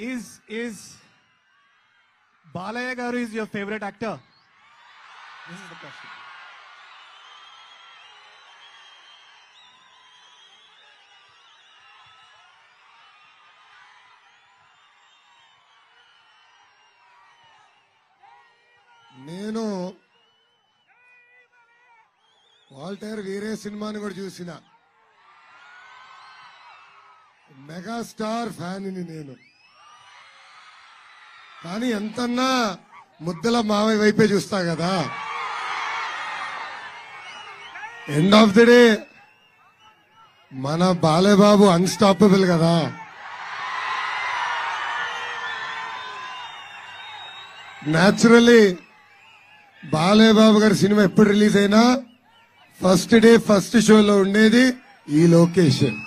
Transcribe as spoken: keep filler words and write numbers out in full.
Is, is Balayagaru is your favorite actor? This is the question. Neno Walter Veere cinema ni kuda chusina Megastar fan ni nenu. కానీ ఎంతన్నా ముద్దల మామయ్య వైపే చూస్తా కదా. End of the day మన Balebabu unstoppable కదా. Naturally Balebabu గారి cinema ఎప్పుడు రిలీజ్ అయినా ఫస్ట్ డే ఫస్ట్ షోలో ఉండేది ఈ లొకేషన్.